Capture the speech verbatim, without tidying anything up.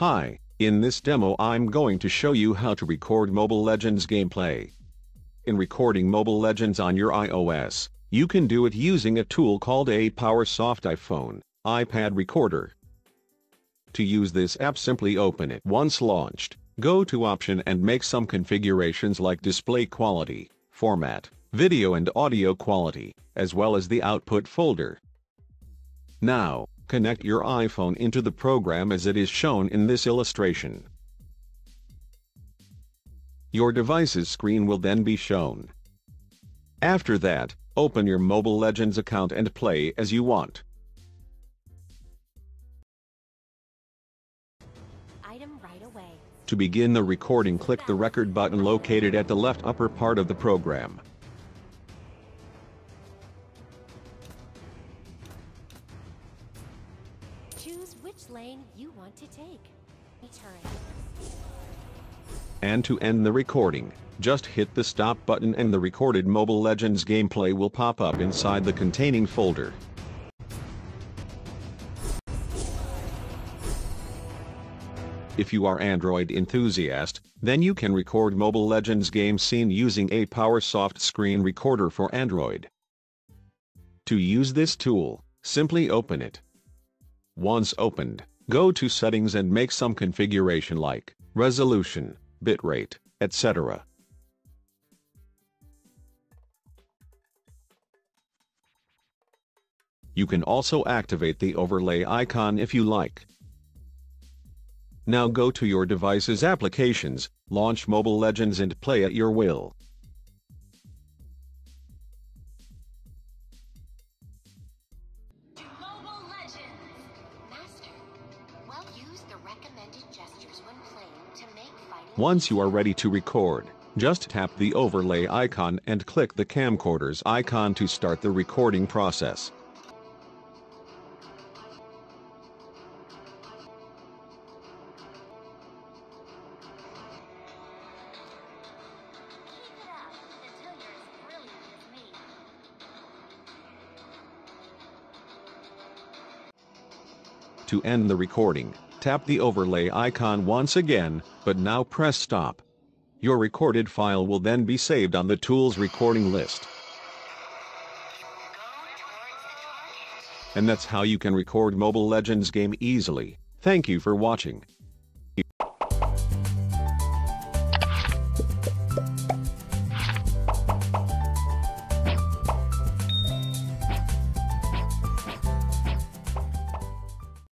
Hi, in this demo I'm going to show you how to record Mobile Legends gameplay. In recording Mobile Legends on your iOS, you can do it using a tool called Apowersoft iPhone iPad Recorder. To use this app, simply open it. Once launched, go to Option and make some configurations like display quality, format, video and audio quality, as well as the output folder. Now, connect your iPhone into the program as it is shown in this illustration. Your device's screen will then be shown. After that, open your Mobile Legends account and play as you want. Item right away. To begin the recording, click the record button located at the left upper part of the program. Choose which lane you want to take. Return. And to end the recording, just hit the stop button and the recorded Mobile Legends gameplay will pop up inside the containing folder. If you are Android enthusiast, then you can record Mobile Legends game scene using Apowersoft screen recorder for Android. To use this tool, simply open it. Once opened, go to Settings and make some configuration like resolution, bitrate, et cetera. You can also activate the overlay icon if you like. Now go to your device's applications, launch Mobile Legends and play at your will. Once you are ready to record, just tap the overlay icon and click the camcorder's icon to start the recording process. To end the recording, tap the overlay icon once again, but now press stop. Your recorded file will then be saved on the tool's recording list. And that's how you can record Mobile Legends game easily. Thank you for watching.